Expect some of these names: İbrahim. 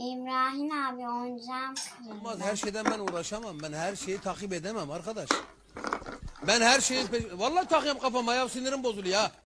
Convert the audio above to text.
İbrahim abi oyuncağım kırıldı. Olmaz, her şeyden ben uğraşamam. Ben her şeyi takip edemem arkadaş. Ben her şeyi... Vallahi takıyorum kafama ya, sinirim bozuluyor ya.